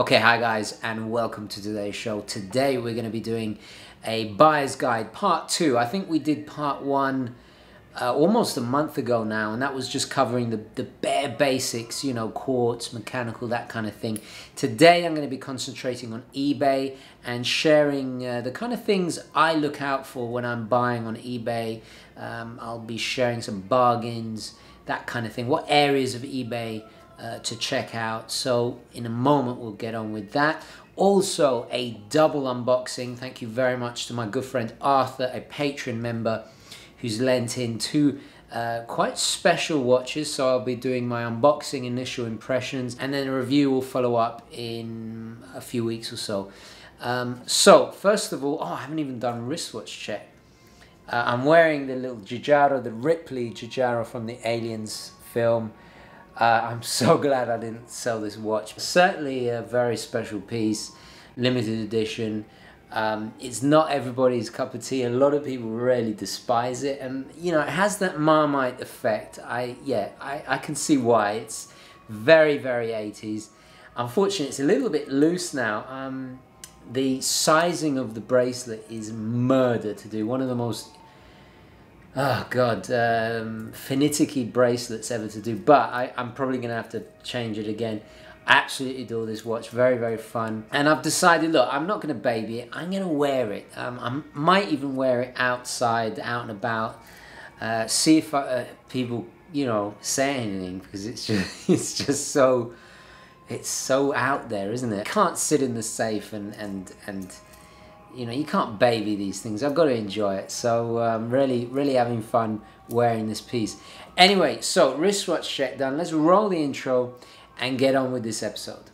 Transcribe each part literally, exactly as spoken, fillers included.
Okay, hi guys, and welcome to today's show. Today we're going to be doing a buyer's guide part two. I think we did part one uh, almost a month ago now, and that was just covering the, the bare basics, you know, quartz, mechanical, that kind of thing. Today I'm going to be concentrating on eBay and sharing uh, the kind of things I look out for when I'm buying on eBay. Um, I'll be sharing some bargains, that kind of thing. What areas of eBay Uh, to check out. So in a moment we'll get on with that. Also a double unboxing. Thank you very much to my good friend Arthur, a Patreon member who's lent in two uh, quite special watches. So I'll be doing my unboxing, initial impressions, and then a review will follow up in a few weeks or so. Um, so first of all, oh, I haven't even done wristwatch check. Uh, I'm wearing the little Jijaro, the Ripley Jijaro from the Aliens film. Uh, I'm so glad I didn't sell this watch. Certainly a very special piece, limited edition. Um, it's not everybody's cup of tea. A lot of people really despise it, and you know, it has that Marmite effect. I yeah, I, I can see why. It's very, very eighties. Unfortunately, it's a little bit loose now. Um, the sizing of the bracelet is murder to do. One of the most Oh God, um, finicky bracelets ever to do, but I, I'm probably going to have to change it again. I absolutely adore this watch, very, very fun. And I've decided, look, I'm not going to baby it, I'm going to wear it. Um, I might even wear it outside, out and about, uh, see if I, uh, people, you know, say anything, because it's just, it's just so, it's so out there, isn't it? Can't sit in the safe and, and, and, you know, you can't baby these things. I've got to enjoy it. So um, really, really having fun wearing this piece. Anyway, so wristwatch check done. Let's roll the intro and get on with this episode.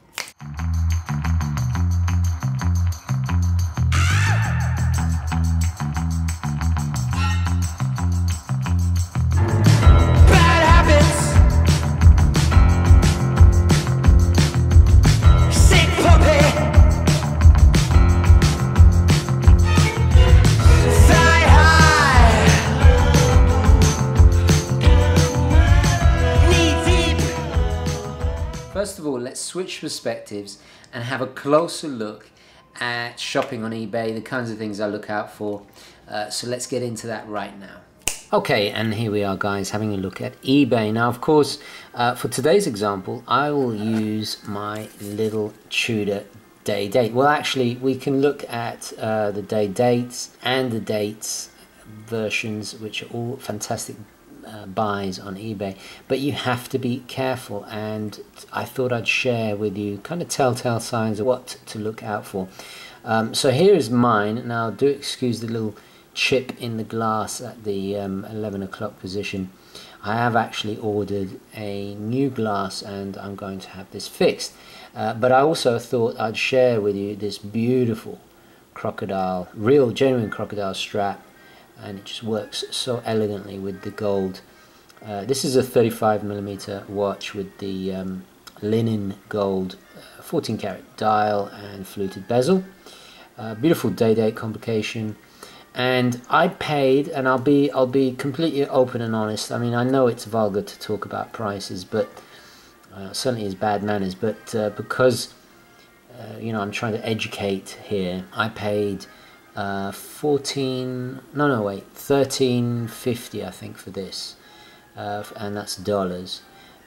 Switch perspectives and have a closer look at shopping on eBay, the kinds of things I look out for. Uh, so let's get into that right now. Okay, and here we are guys, having a look at eBay. Now of course, uh, for today's example, I will use my little Tudor day date. Well actually, we can look at uh, the day dates and the dates versions, which are all fantastic Uh, buys on eBay, but you have to be careful, and I thought I'd share with you kind of telltale signs of what to look out for. Um, so here is mine. Now do excuse the little chip in the glass at the um, eleven o'clock position. I have actually ordered a new glass and I'm going to have this fixed, uh, but I also thought I'd share with you this beautiful crocodile, real genuine crocodile strap, and it just works so elegantly with the gold. Uh, this is a thirty-five millimeter watch with the um, linen gold uh, fourteen karat dial and fluted bezel. Uh, beautiful day-date complication, and I paid, and I'll be I'll be completely open and honest. I mean, I know it's vulgar to talk about prices, but uh, certainly is bad manners. But uh, because uh, you know, I'm trying to educate here, I paid Uh, fourteen, no, no, wait, thirteen fifty, I think, for this, uh, and that's dollars.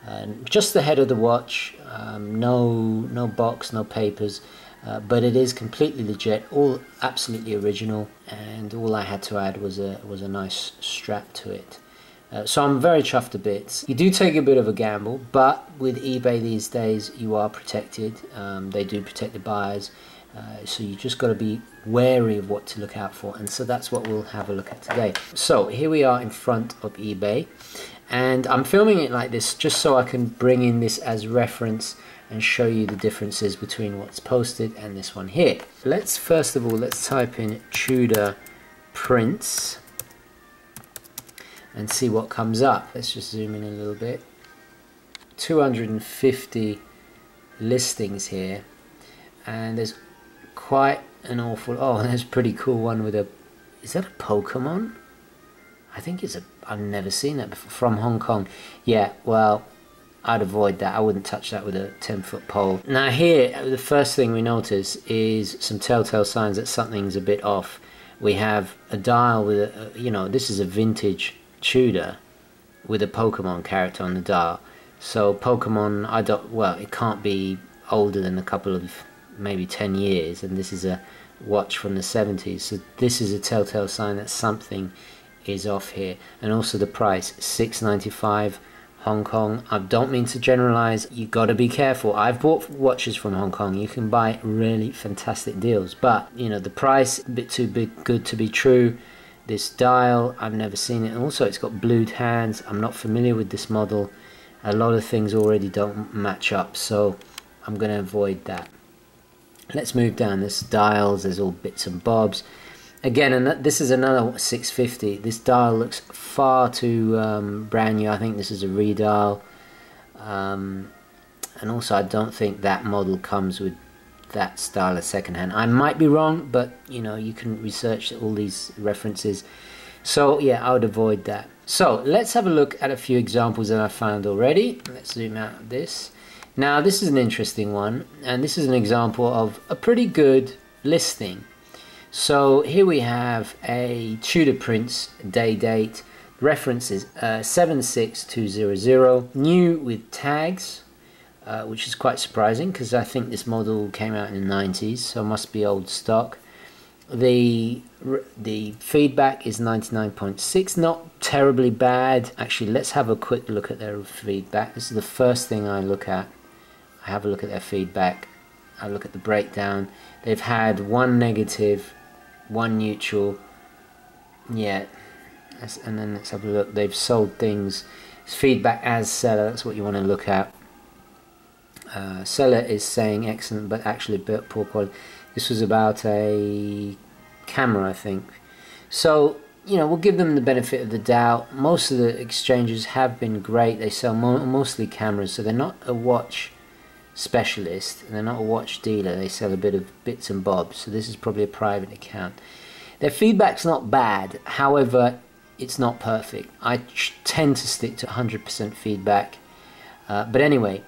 And just the head of the watch, um, no, no box, no papers, uh, but it is completely legit, all absolutely original, and all I had to add was a was a nice strap to it. Uh, so I'm very chuffed to bits. You do take a bit of a gamble, but with eBay these days, you are protected. Um, they do protect the buyers. Uh, so you just got to be wary of what to look out for, and so that's what we'll have a look at today. So here we are in front of eBay, and I'm filming it like this just so I can bring in this as reference and show you the differences between what's posted and this one here. Let's first of all let's type in Tudor prints and see what comes up. Let's just zoom in a little bit. two hundred fifty listings here, and there's quite an awful, oh, there's a pretty cool one with a, is that a Pokemon? I think it's a, I've never seen that before, from Hong Kong. Yeah, well, I'd avoid that. I wouldn't touch that with a ten foot pole. Now here, the first thing we notice is some telltale signs that something's a bit off. We have a dial with a, you know, this is a vintage Tudor with a Pokemon character on the dial. So Pokemon, I don't, well, it can't be older than a couple of, maybe ten years, and this is a watch from the seventies, so this is a telltale sign that something is off here. And also the price, six ninety-five Hong Kong. I don't mean to generalize, you got to be careful. I've bought watches from Hong Kong, you can buy really fantastic deals, but you know, the price, a bit too big, good to be true. This dial, I've never seen it, and also it's got blued hands. I'm not familiar with this model. A lot of things already don't match up, so I'm going to avoid that. Let's move down. This dials, there's all bits and bobs. Again, and this is another six fifty. This dial looks far too um, brand new. I think this is a redial. Um, and also, I don't think that model comes with that style of secondhand. I might be wrong, but you know, you can research all these references. So yeah, I would avoid that. So let's have a look at a few examples that I found already. Let's zoom out of this. Now this is an interesting one, and this is an example of a pretty good listing. So here we have a Tudor Prince day date, references uh, seven six two zero zero, new with tags, uh, which is quite surprising because I think this model came out in the nineties, so it must be old stock. The, the feedback is ninety-nine point six, not terribly bad. Actually, let's have a quick look at their feedback. This is the first thing I look at. I have a look at their feedback, I look at the breakdown. They've had one negative, one neutral, yeah, and then let's have a look. They've sold things, it's feedback as seller, that's what you want to look at. Uh, seller is saying excellent, but actually bit poor quality. This was about a camera, I think. So, you know, we'll give them the benefit of the doubt. Most of the exchanges have been great. They sell mo mostly cameras, so they're not a watch specialist, and they're not a watch dealer, they sell a bit of bits and bobs, so this is probably a private account. Their feedback's not bad, however, it's not perfect. I tend to stick to one hundred percent feedback, uh, but anyway,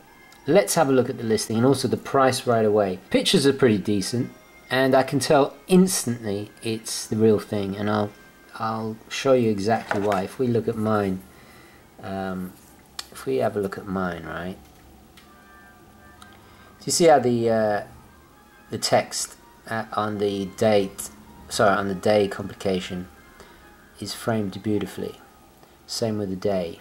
let's have a look at the listing and also the price right away. Pictures are pretty decent, and I can tell instantly it's the real thing, and I'll, I'll show you exactly why. If we look at mine, um, if we have a look at mine, right? Do you see how the uh, the text at, on the date, sorry, on the day complication is framed beautifully? Same with the day.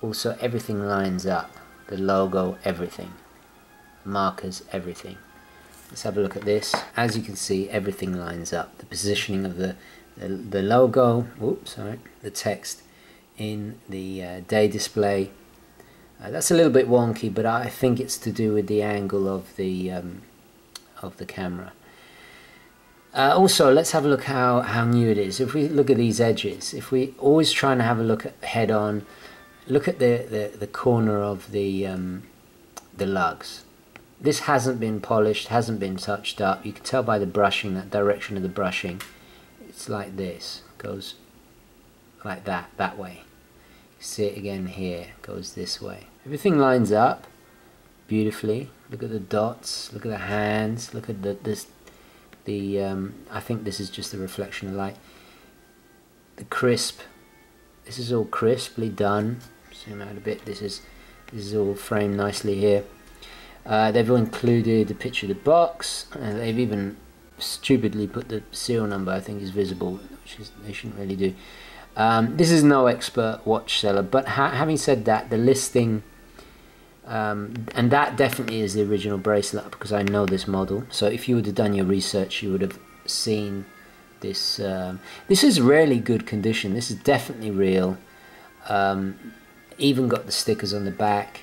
Also, everything lines up. The logo, everything. Markers, everything. Let's have a look at this. As you can see, everything lines up. The positioning of the the, the logo. Oops, sorry. The text in the uh, day display. Uh, that's a little bit wonky, but I think it's to do with the angle of the um, of the camera. Uh, also, let's have a look how how new it is. If we look at these edges, if we always trying to have a look at head on, look at the the, the corner of the um, the lugs. This hasn't been polished, hasn't been touched up. You can tell by the brushing, that direction of the brushing. It's like this, goes like that, that way. See it again here, goes this way. Everything lines up beautifully. Look at the dots, look at the hands, look at the this the um, I think this is just the reflection of light. The crisp, this is all crisply done. Zoom out a bit, this is this is all framed nicely here. Uh, they've all included a picture of the box, and they've even stupidly put the serial number, I think, is visible, which is they shouldn't really do. Um, this is no expert watch seller, but ha having said that, the listing, um, and that definitely is the original bracelet, because I know this model. So if you would have done your research, you would have seen this. Um, this is really good condition. This is definitely real. Um, even got the stickers on the back.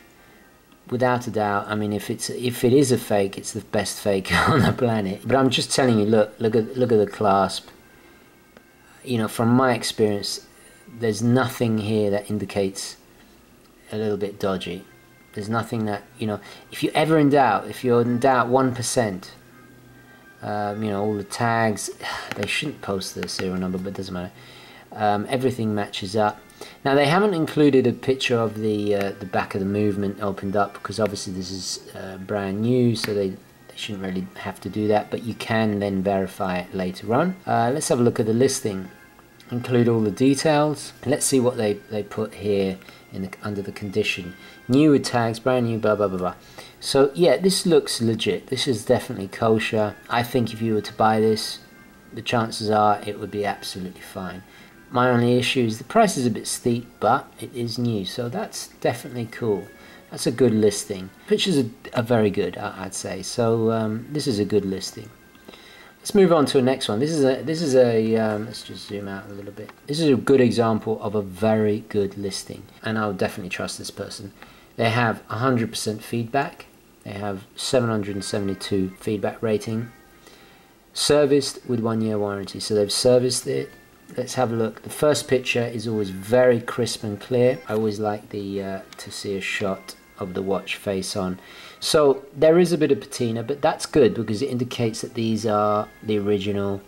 Without a doubt, I mean, if it's if it is a fake, it's the best fake on the planet. But I'm just telling you, look, look at look at the clasp. You know, from my experience, there's nothing here that indicates a little bit dodgy. There's nothing that, you know, if you're ever in doubt, if you're in doubt one percent, um, you know, all the tags, they shouldn't post the serial number, but it doesn't matter. Um, everything matches up. Now they haven't included a picture of the uh, the back of the movement opened up, because obviously this is uh, brand new, so they, they shouldn't really have to do that, but you can then verify it later on. Uh, let's have a look at the listing. Include all the details. Let's see what they, they put here in the, under the condition. New with tags, brand new, blah blah blah blah. So yeah, this looks legit. This is definitely kosher. I think if you were to buy this, the chances are it would be absolutely fine. My only issue is the price is a bit steep, but it is new, so that's definitely cool. That's a good listing. Pictures are, are very good, I'd say. So um, this is a good listing. Let's move on to the next one. This is a this is a um, let's just zoom out a little bit. This is a good example of a very good listing, and I'll definitely trust this person. They have one hundred percent feedback. They have seven hundred seventy-two feedback rating. Serviced with one year warranty, so they've serviced it. Let's have a look. The first picture is always very crisp and clear. I always like the uh, to see a shot of the watch face on. So there is a bit of patina, but that's good because it indicates that these are the original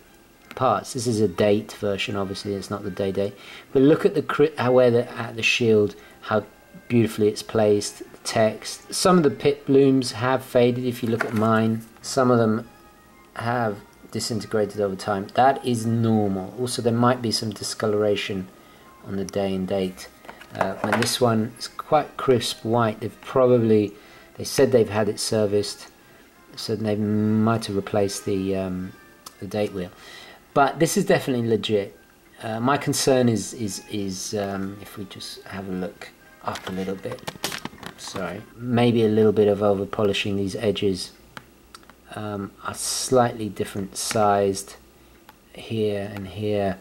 parts. This is a date version, obviously it's not the day date. But look at the how where the at the shield, how beautifully it's placed. The text. Some of the pit blooms have faded. If you look at mine, some of them have disintegrated over time. That is normal. Also, there might be some discoloration on the day and date. Uh, and this one is quite crisp white. They've probably, they said they've had it serviced, so they might have replaced the um, the date wheel. But this is definitely legit. Uh, my concern is is is um, if we just have a look up a little bit. Sorry, maybe a little bit of over polishing. These edges Um, are slightly different sized here and here,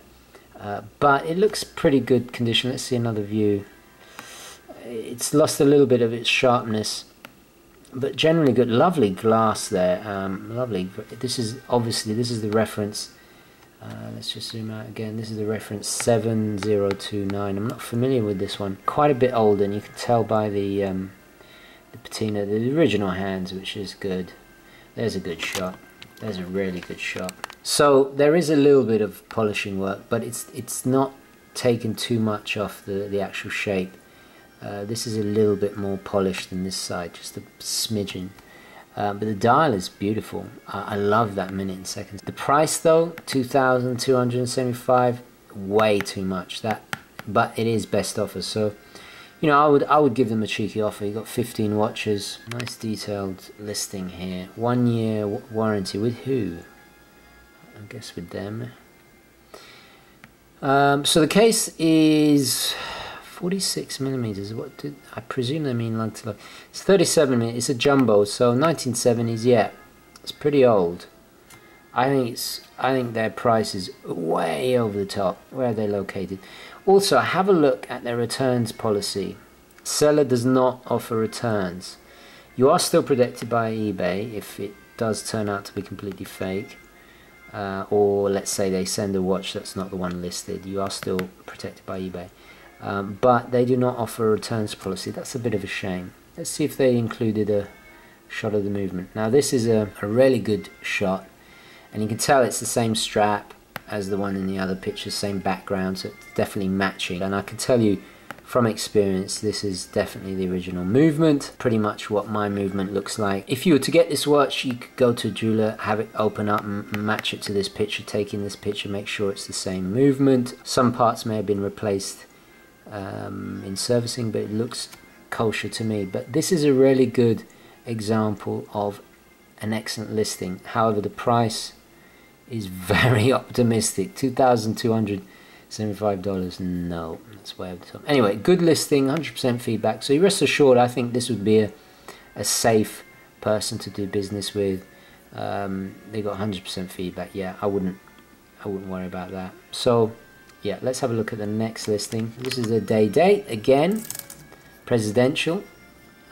uh, but it looks pretty good condition. Let's see another view. It's lost a little bit of its sharpness, but generally good. Lovely glass there. Um, lovely. This is obviously this is the reference. Uh, let's just zoom out again. This is the reference seven zero two nine. I'm not familiar with this one. Quite a bit older, and you can tell by the um, the patina, the original hands, which is good. There's a good shot. There's a really good shot. So there is a little bit of polishing work, but it's it's not taken too much off the, the actual shape. Uh, this is a little bit more polished than this side, just a smidgen. Uh, but the dial is beautiful. I, I love that minute and seconds. The price though, two thousand two hundred seventy-five, way too much. That, but it is best offer. So, you know, I would I would give them a cheeky offer. You got fifteen watches, nice detailed listing here. One year warranty with who? I guess with them. Um, so the case is forty-six millimeters. What did I presume they mean lug to lug? It's thirty-seven millimeters. It's a jumbo, so nineteen seventies. Yeah, it's pretty old. I think it's I think their price is way over the top. Where are they located? Also, have a look at their returns policy. Seller does not offer returns. You are still protected by eBay if it does turn out to be completely fake, uh, or let's say they send a watch that's not the one listed. You are still protected by eBay, um, but they do not offer a returns policy. That's a bit of a shame. Let's see if they included a shot of the movement. Now this is a, a really good shot, and you can tell it's the same strap as the one in the other picture, same background, so it's definitely matching. And I can tell you from experience, this is definitely the original movement, pretty much what my movement looks like. If you were to get this watch, you could go to a jeweler, have it open up and match it to this picture, taking this picture, make sure it's the same movement. Some parts may have been replaced um, in servicing, but it looks kosher to me. But this is a really good example of an excellent listing. However, the price is very optimistic. two thousand two hundred seventy-five dollars. No, that's way over the top. Anyway, good listing, one hundred percent feedback. So you rest assured, I think this would be a, a safe person to do business with. Um, they got one hundred percent feedback. Yeah, I wouldn't, I wouldn't worry about that. So, yeah, let's have a look at the next listing. This is a day date again, presidential,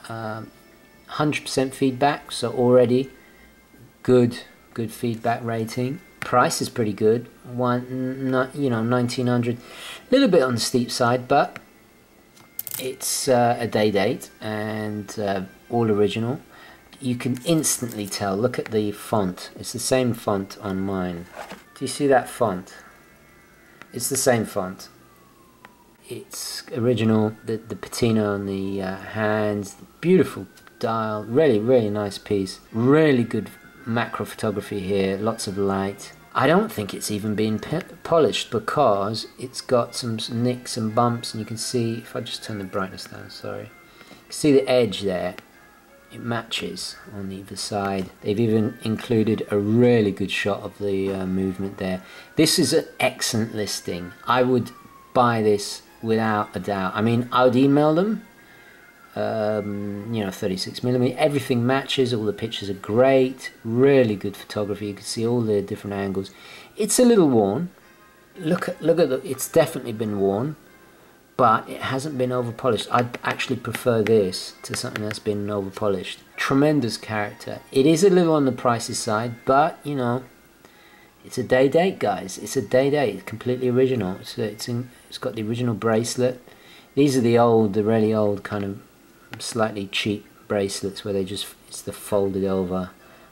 um, one hundred percent feedback. So already good. Good feedback rating. Price is pretty good. One, not, you know, nineteen hundred. A little bit on the steep side, but it's uh, a day date and uh, all original. You can instantly tell. Look at the font. It's the same font on mine. Do you see that font? It's the same font. It's original, the, the patina on the uh, hands, beautiful dial, really, really nice piece. Really good macro photography here, lots of light. I don't think it's even been polished because it's got some, some nicks and bumps, and you can see, if I just turn the brightness down, sorry, you can see the edge there. It matches on either side. They've even included a really good shot of the uh, movement there. This is an excellent listing. I would buy this without a doubt. I mean, I would email them. Um, you know, thirty-six millimeter. Everything matches. All the pictures are great. Really good photography. You can see all the different angles. It's a little worn. Look at look at the. It's definitely been worn, but it hasn't been over-polished. I'd actually prefer this to something that's been over-polished. Tremendous character. It is a little on the pricey side, but, you know, it's a day date, guys. It's a day date. It's completely original. It's, it's, in, it's got the original bracelet. These are the old, the really old kind of slightly cheap bracelets where they just, it's the folded over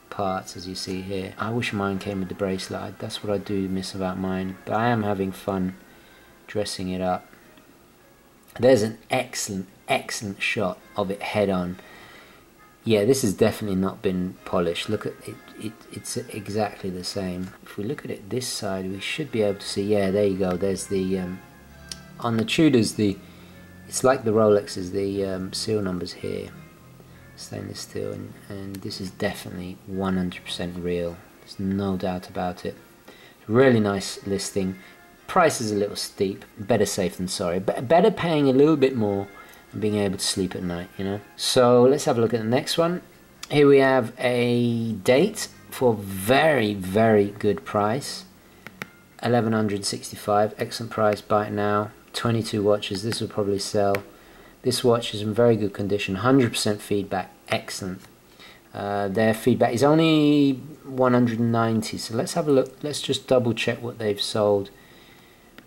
parts, as you see here. I wish mine came with the bracelet. That's what I do miss about mine. But I am having fun dressing it up. There's an excellent, excellent shot of it head on. Yeah, this has definitely not been polished. Look at it, it, it's exactly the same. If we look at it this side, we should be able to see, yeah, there you go, there's the, um, on the Tudors, the, it's like the Rolexes, the um, seal numbers here, stainless steel, and, and this is definitely one hundred percent real. There's no doubt about it. Really nice listing. Price is a little steep, better safe than sorry, but better paying a little bit more and being able to sleep at night, you know. So let's have a look at the next one. Here we have a date for very, very good price, eleven sixty-five, excellent price, buy it now, twenty-two watches, this will probably sell. This watch is in very good condition, one hundred percent feedback, excellent. Uh, their feedback is only one hundred ninety, so let's have a look, let's just double check what they've sold.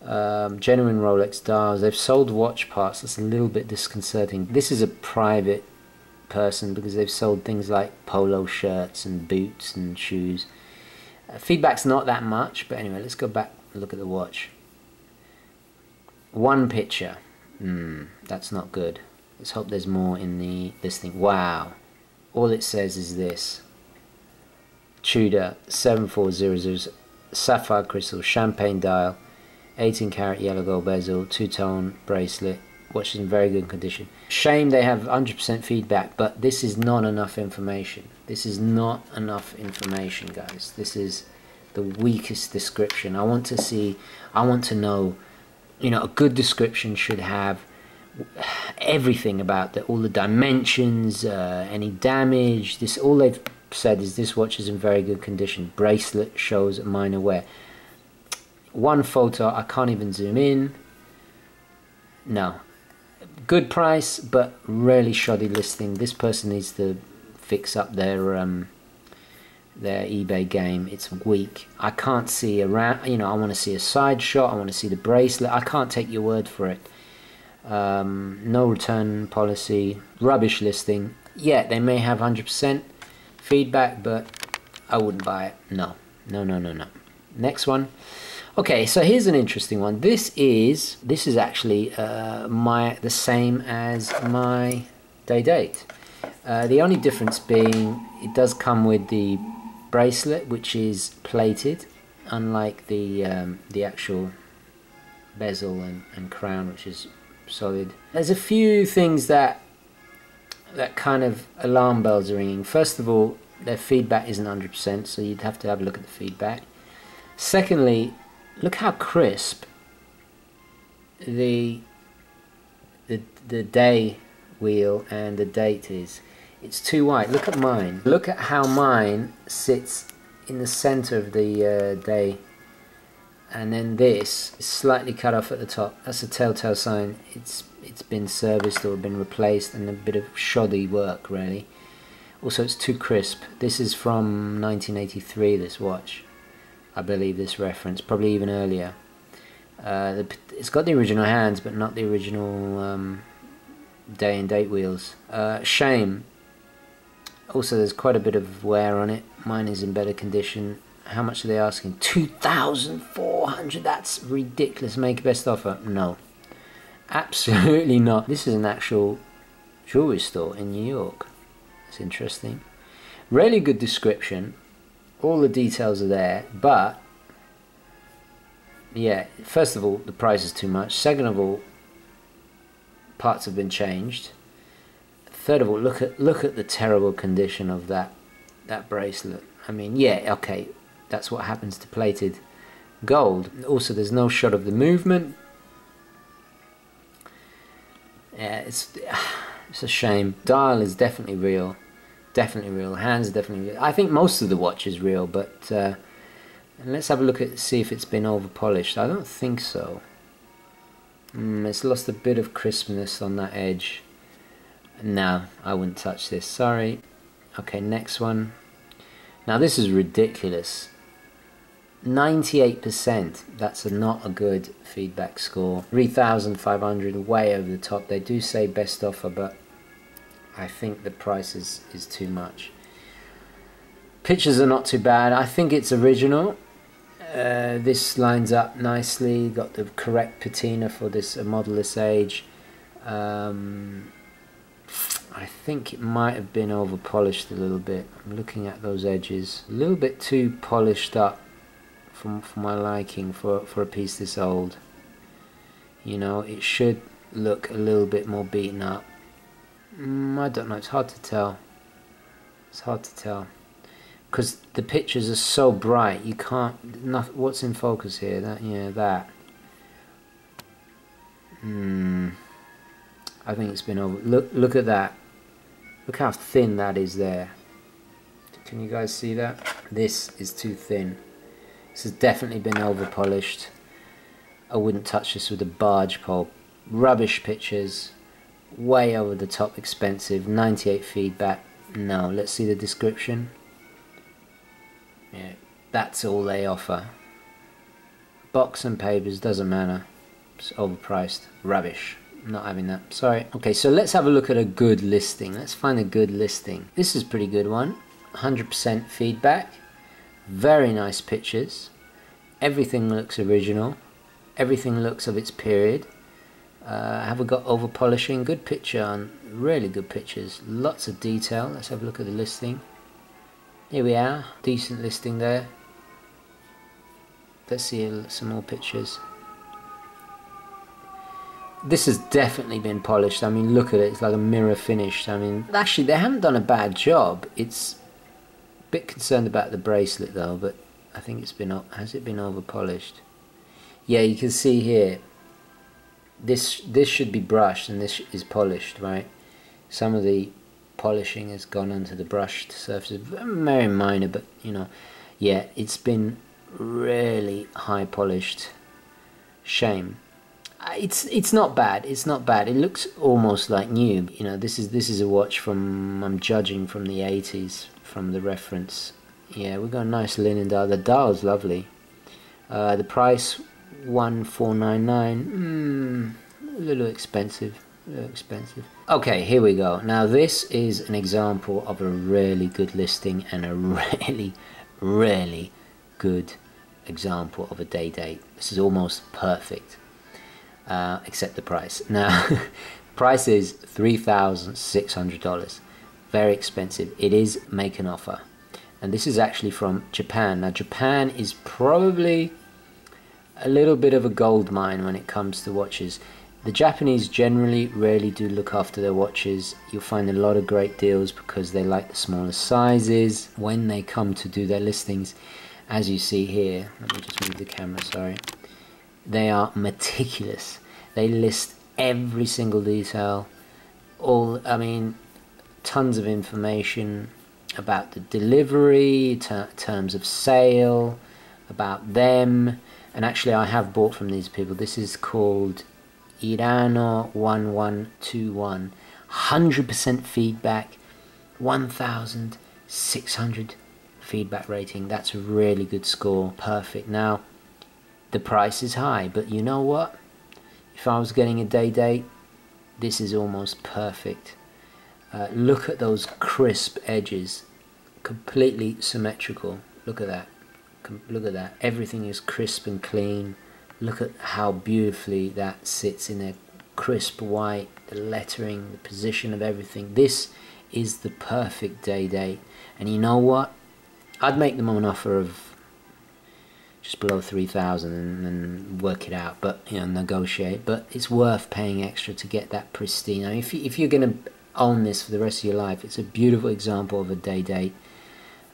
Um, genuine Rolex dials. They've sold watch parts. That's a little bit disconcerting. This is a private person because they've sold things like polo shirts and boots and shoes. Uh, feedback's not that much, but anyway, let's go back and look at the watch. One picture. Mm, that's not good. Let's hope there's more in the this thing. Wow. All it says is this. Tudor seven four zero zero sapphire crystal champagne dial. eighteen karat yellow gold bezel, two-tone bracelet, watch is in very good condition. Shame they have one hundred percent feedback, but this is not enough information. This is not enough information, guys. This is the weakest description. I want to see, I want to know, you know, a good description should have everything about the, all the dimensions, uh, any damage. This, all they've said is this watch is in very good condition. Bracelet shows minor wear. One photo, I can't even zoom in. No. Good price, but really shoddy listing. This person needs to fix up their um, their eBay game. It's weak. I can't see around, you know, I want to see a side shot. I want to see the bracelet. I can't take your word for it. Um, no return policy. Rubbish listing. Yeah, they may have one hundred percent feedback, but I wouldn't buy it. No. No, no, no, no. Next one. Okay, so here's an interesting one. This is this is actually uh, my the same as my day date. Uh, the only difference being it does come with the bracelet, which is plated, unlike the um, the actual bezel and, and crown, which is solid. There's a few things that that kind of alarm bells are ringing. First of all, their feedback isn't one hundred percent, so you'd have to have a look at the feedback. Secondly, look how crisp the, the the day wheel and the date is. It's too wide. Look at mine. Look at how mine sits in the center of the uh, day, and then this is slightly cut off at the top. That's a telltale sign. It's it's been serviced or been replaced, and a bit of shoddy work really. Also, it's too crisp. This is from nineteen eighty-three. This watch. I believe this reference, probably even earlier. Uh, the, it's got the original hands, but not the original um, day and date wheels. Uh, shame. Also, there's quite a bit of wear on it. Mine is in better condition. How much are they asking? two thousand four hundred dollars. That's ridiculous. Make best offer. No. Absolutely not. This is an actual jewelry store in New York. That's interesting. Really good description. All the details are there, but yeah, first of all, the price is too much. Second of all, parts have been changed. Third of all, look at look at the terrible condition of that that bracelet. I mean, yeah, okay, that's what happens to plated gold. Also, there's no shot of the movement. Yeah, it's it's a shame. Dial is definitely real, definitely real. Hands are definitely real. I think most of the watch is real, but. Uh, And let's have a look at see if it's been over polished. I don't think so. Mm, it's lost a bit of crispness on that edge. No, I wouldn't touch this. Sorry. Okay, next one. Now this is ridiculous. ninety-eight percent. That's a not a good feedback score. three thousand five hundred, way over the top. They do say best offer, but I think the price is, is too much. Pictures are not too bad. I think it's original. Uh, this lines up nicely, got the correct patina for this model this age. Um, I think it might have been over polished a little bit. I'm looking at those edges. A little bit too polished up for, for my liking for, for a piece this old. You know, it should look a little bit more beaten up. Mm, I don't know, it's hard to tell. It's hard to tell. Because the pictures are so bright, you can't. Not, what's in focus here? That, yeah, that. Hmm. I think it's been over. Look, look at that. Look how thin that is there. Can you guys see that? This is too thin. This has definitely been over polished. I wouldn't touch this with a barge pole. Rubbish pictures. Way over the top, expensive. ninety-eight feedback. No. Let's see the description. Yeah, that's all they offer. Box and papers, doesn't matter. It's overpriced. Rubbish. Not having that. Sorry. Okay, so let's have a look at a good listing. Let's find a good listing. This is a pretty good one. one hundred percent feedback. Very nice pictures. Everything looks original. Everything looks of its period. Uh, have we got over polishing? Good picture. On, really good pictures. Lots of detail. Let's have a look at the listing. Here we are, decent listing there. Let's see some more pictures. This has definitely been polished. I mean, look at it, it's like a mirror finished. I mean, actually they haven't done a bad job. It's a bit concerned about the bracelet though, but I think it's been, has it been over polished? Yeah, you can see here, this, this should be brushed and this is polished, right? Some of the polishing has gone onto the brushed surfaces, very minor, but you know, yeah, it's been really high polished. Shame. It's it's not bad. It's not bad. It looks almost like new. You know, this is this is a watch from, I'm judging from the eighties from the reference. Yeah, we've got a nice linen dial. The dial's lovely. Uh, the price one four nine nine. Mm, a little expensive. Expensive. Okay, here we go. Now this is an example of a really good listing and a really, really good example of a day date. This is almost perfect, uh, except the price. Now, price is three thousand six hundred dollars. Very expensive. It is make an offer, and this is actually from Japan. Now, Japan is probably a little bit of a gold mine when it comes to watches. The Japanese generally really do look after their watches. You'll find a lot of great deals because they like the smaller sizes. When they come to do their listings, as you see here, let me just move the camera, sorry. They are meticulous. They list every single detail, all, I mean, tons of information about the delivery, ter terms of sale, about them. And actually I have bought from these people. This is called Iranor eleven twenty-one, one hundred percent feedback, one thousand six hundred feedback rating. That's a really good score. Perfect. Now, the price is high, but you know what? If I was getting a day date, this is almost perfect. Uh, look at those crisp edges, completely symmetrical. Look at that. Com- look at that. Everything is crisp and clean. Look at how beautifully that sits in their crisp white, the lettering, the position of everything. This is the perfect day date. And you know what? I'd make them an offer of just below three thousand and, and work it out, but you know, negotiate. But it's worth paying extra to get that pristine. I mean, if, you, if you're going to own this for the rest of your life, it's a beautiful example of a day date,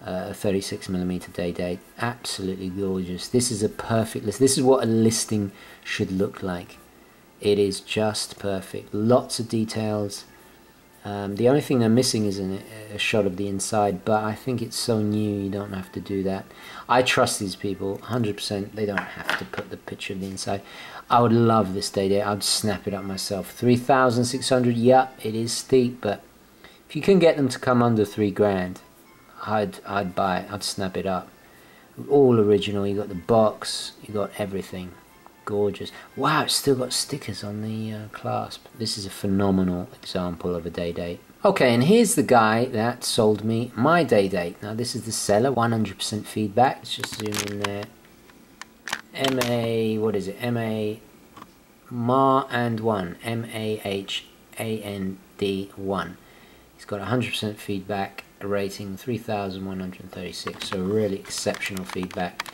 uh, a thirty-six millimeter day date. Absolutely gorgeous. This is a perfect list. This is what a listing should look like. It is just perfect. Lots of details. Um, the only thing they're missing is an, a shot of the inside, but I think it's so new you don't have to do that. I trust these people one hundred percent. They don't have to put the picture of the inside. I would love this day date. I'd snap it up myself. three thousand six hundred dollars, yep, it is steep, but if you can get them to come under three grand, I'd, I'd buy it. I'd snap it up. All original. You got the box, you got everything. Gorgeous. Wow, it's still got stickers on the uh, clasp. This is a phenomenal example of a day date. Okay, and here's the guy that sold me my day date. Now this is the seller, one hundred percent feedback. Let's just zoom in there. M A, what is it? M A, M A H A N one. M A H A N D one. He's got one hundred percent feedback, a rating three thousand one hundred thirty-six. So really exceptional feedback.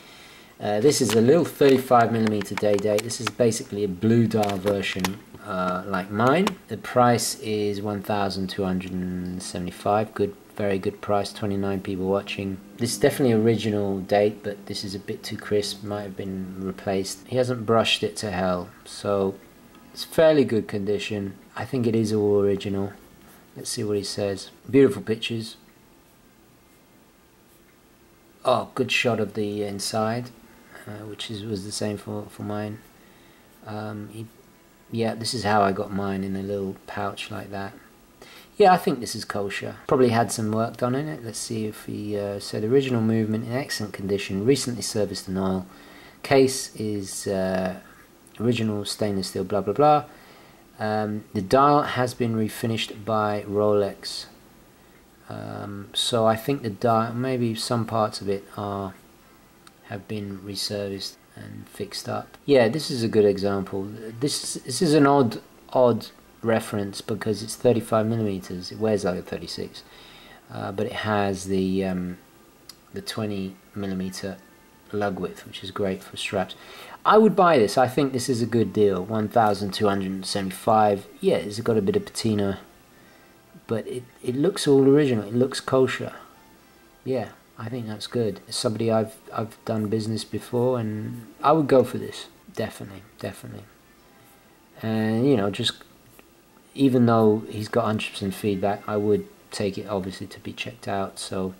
Uh, this is a little thirty-five millimeter day date. This is basically a blue dial version uh, like mine. The price is one thousand two hundred seventy-five dollars. Good, very good price. twenty-nine people watching. This is definitely original date, but this is a bit too crisp. Might have been replaced. He hasn't brushed it to hell, so it's fairly good condition. I think it is all original. Let's see what he says. Beautiful pictures. Oh, good shot of the inside. Uh, which is was the same for for mine. Um, he, yeah, this is how I got mine, in a little pouch like that. Yeah, I think this is kosher. Probably had some work done in it. Let's see if he uh, said original movement in excellent condition. Recently serviced and oil. Case is uh, original stainless steel. Blah blah blah. Um, the dial has been refinished by Rolex. Um, so I think the dial, maybe some parts of it are have been reserviced and fixed up. Yeah, this is a good example. This this is an odd odd reference because it's thirty-five millimeters. It wears like a thirty-six, uh, but it has the um, the twenty millimeter lug width, which is great for straps. I would buy this. I think this is a good deal. one thousand two hundred seventy-five. Yeah, it's got a bit of patina. But it, it looks all original, it looks kosher. Yeah, I think that's good. As somebody I've I've done business before, and I would go for this. Definitely, definitely. And you know, just even though he's got one hundred percent feedback, I would take it obviously to be checked out. So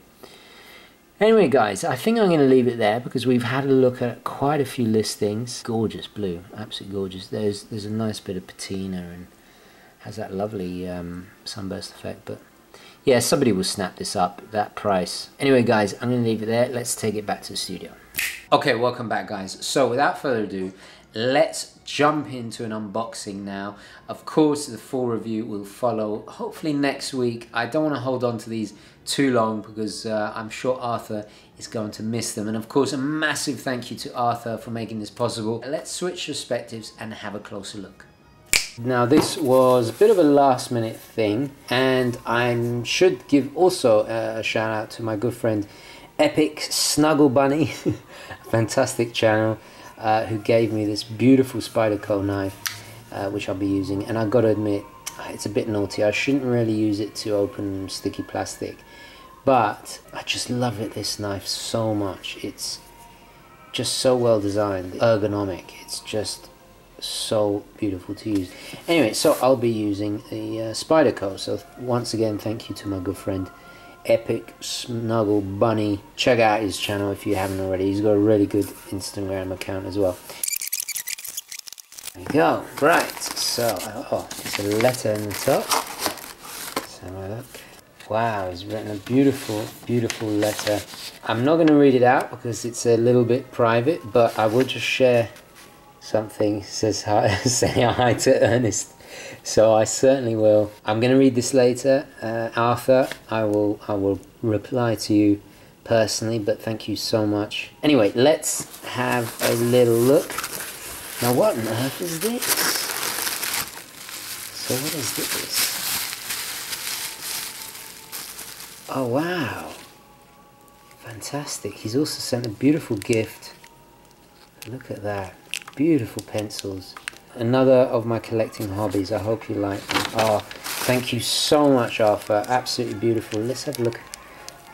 anyway guys, I think I'm going to leave it there because we've had a look at quite a few listings. Gorgeous blue, absolutely gorgeous. There's there's a nice bit of patina and has that lovely um, sunburst effect, but yeah, somebody will snap this up, that price. Anyway guys, I'm gonna leave it there. Let's take it back to the studio. Okay, welcome back guys. So without further ado, let's jump into an unboxing now. Of course, the full review will follow hopefully next week. I don't want to hold on to these too long because uh, I'm sure Arthur is going to miss them. And of course, a massive thank you to Arthur for making this possible. Let's switch perspectives and have a closer look. Now this was a bit of a last minute thing, and I should give also a shout out to my good friend Epic Snuggle Bunny, fantastic channel, uh, who gave me this beautiful Spyderco knife, uh, which I'll be using. And I've got to admit, it's a bit naughty. I shouldn't really use it to open sticky plastic, but I just love it, this knife, so much. It's just so well designed, ergonomic, it's just so beautiful to use. Anyway, so I'll be using the uh, Spyderco. So once again, thank you to my good friend Epic Snuggle Bunny. Check out his channel if you haven't already. He's got a really good Instagram account as well. There we go. Right, so oh, it's a letter in the top. Let's have a look. Wow, he's written a beautiful, beautiful letter. I'm not going to read it out because it's a little bit private, but I will just share something. Says hi, say hi to Ernest. So I certainly will. I'm going to read this later, uh, Arthur. I will. I will reply to you personally. But thank you so much. Anyway, let's have a little look. Now, what on earth is this? So what is this? Oh wow! Fantastic. He's also sent a beautiful gift. Look at that. Beautiful pencils. Another of my collecting hobbies. I hope you like them. Oh, thank you so much, Arthur. Absolutely beautiful. Let's have a look.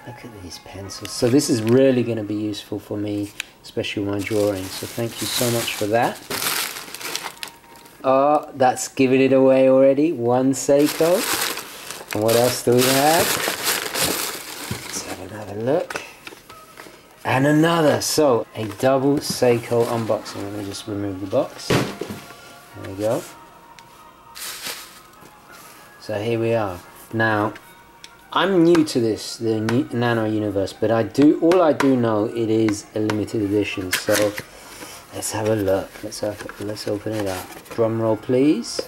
Look at these pencils. So this is really going to be useful for me, especially my drawing. So thank you so much for that. Oh, that's giving it away already. One Seiko. And what else do we have? Let's have another look. And another. So a double Seiko unboxing. Let me just remove the box. There we go. So here we are. Now, I'm new to this, the new Nano Universe, but I do all I do know it is a limited edition. So let's have a look. Let's have, let's open it up. Drum roll, please.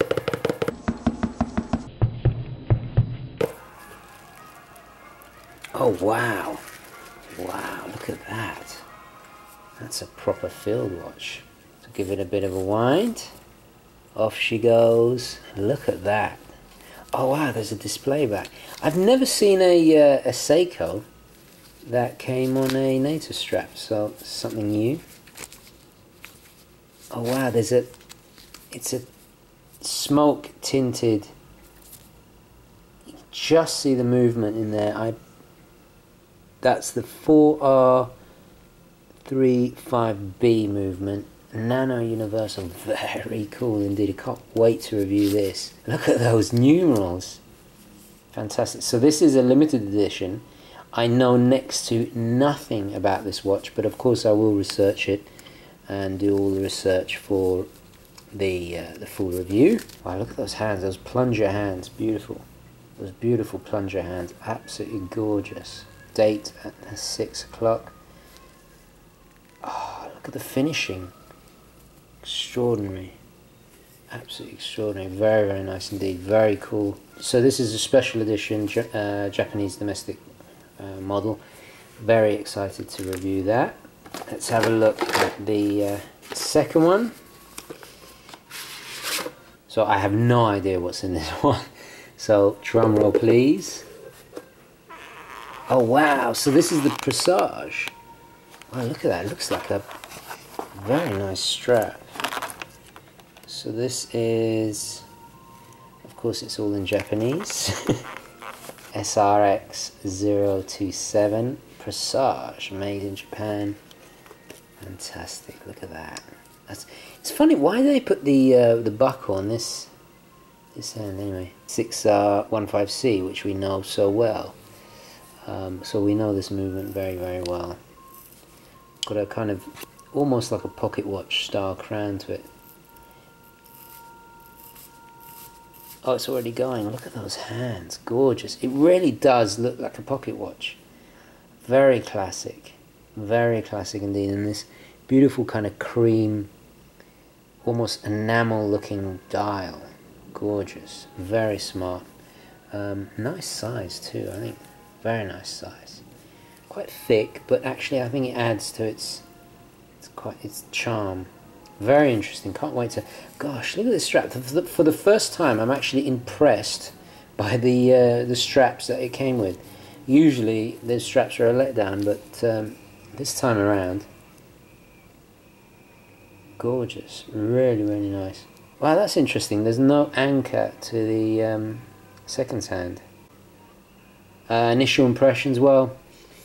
Oh wow! Wow! Look at that. That's a proper field watch. So give it a bit of a wind. Off she goes. Look at that. Oh wow, there's a display back. I've never seen a, uh, a Seiko that came on a Nato strap, so something new. Oh wow, there's a, it's a smoke tinted, you can just see the movement in there. I. That's the four R thirty-five B movement. Nano Universal, very cool indeed. I can't wait to review this. Look at those numerals. Fantastic. So this is a limited edition. I know next to nothing about this watch, but of course I will research it and do all the research for the uh, the full review. Wow, look at those hands, those plunger hands, beautiful. Those beautiful plunger hands, absolutely gorgeous. Date at six o'clock. Oh, look at the finishing. Extraordinary, absolutely extraordinary. Very, very nice indeed. Very cool. So this is a special edition uh, Japanese domestic uh, model. Very excited to review that. Let's have a look at the uh, second one. So I have no idea what's in this one. So drum roll, please. Oh wow! So this is the Presage. Wow, look at that. It looks like a very nice strap. So this is, of course it's all in Japanese, S R X zero two seven, Presage, made in Japan. Fantastic, look at that. That's, it's funny, why do they put the uh, the buckle on this, this hand anyway? six R fifteen C, which we know so well. Um, so we know this movement very, very well. Got a kind of, almost like a pocket watch style crown to it. Oh, it's already going. Look at those hands. Gorgeous. It really does look like a pocket watch. Very classic. Very classic indeed. And this beautiful kind of cream, almost enamel looking dial. Gorgeous. Very smart. Um, nice size too, I think. Very nice size. Quite thick, but actually I think it adds to its, its, quite, its charm. Very interesting. Can't wait to. Gosh, look at this strap. For the, for the first time, I'm actually impressed by the uh, the straps that it came with. Usually, the straps are a letdown, but um, this time around, gorgeous. Really, really nice. Wow, that's interesting. There's no anchor to the um, seconds hand. Uh, initial impressions. Well,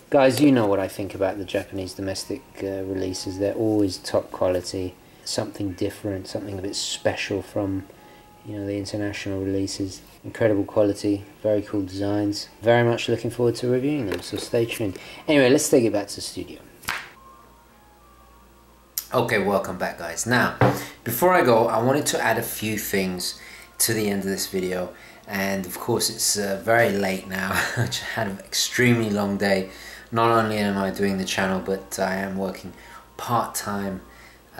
guys, you know what I think about the Japanese domestic uh, releases. They're always top quality. Something different, something a bit special from, you know, the international releases. Incredible quality, very cool designs. Very much looking forward to reviewing them, so stay tuned. Anyway, let's take it back to the studio. Okay, welcome back, guys. Now, before I go, I wanted to add a few things to the end of this video, and of course it's uh, very late now. I had an extremely long day. Not only am I doing the channel, but I am working part-time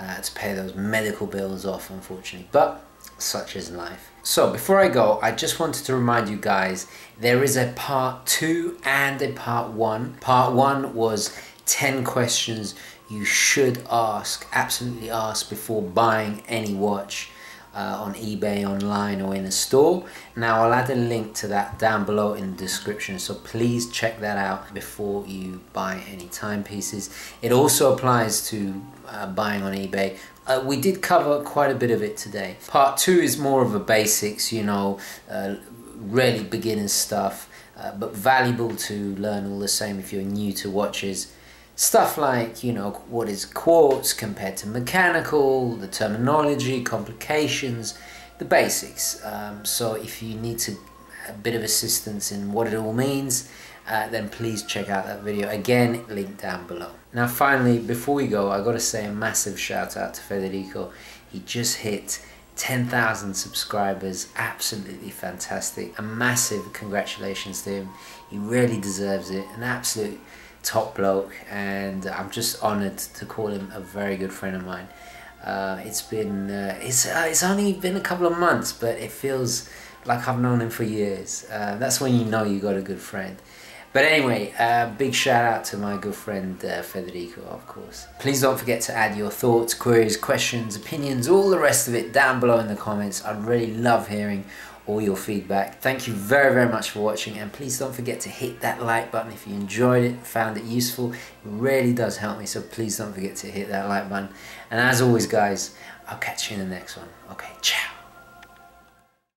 Uh, to pay those medical bills off, unfortunately, but such is life. So before I go, I just wanted to remind you guys there is a part two and a part one. Part one was ten questions you should ask, absolutely ask, before buying any watch. uh, on eBay, online, or in a store. Now I'll add a link to that down below in the description, so please check that out before you buy any timepieces. It also applies to uh, buying on eBay. Uh, we did cover quite a bit of it today. Part two is more of a basics, you know, uh, really beginner stuff, uh, but valuable to learn all the same if you're new to watches. Stuff like, you know, what is quartz compared to mechanical, the terminology, complications, the basics. Um, so if you need to, a bit of assistance in what it all means, uh, then please check out that video. Again, link down below. Now finally, before we go, I gotta say a massive shout out to Federico. He just hit ten thousand subscribers, absolutely fantastic. A massive congratulations to him. He really deserves it, an absolute top bloke, and I'm just honored to call him a very good friend of mine. Uh, it's been, uh, it's, uh, it's only been a couple of months, but it feels like I've known him for years. Uh, that's when you know you got a good friend. But anyway, uh, big shout out to my good friend uh, Federico, of course. Please don't forget to add your thoughts, queries, questions, opinions, all the rest of it down below in the comments. I'd really love hearing all your feedback. Thank you very, very much for watching, and please don't forget to hit that like button if you enjoyed it, found it useful. It really does help me, so please don't forget to hit that like button. And as always, guys, I'll catch you in the next one. Okay, ciao.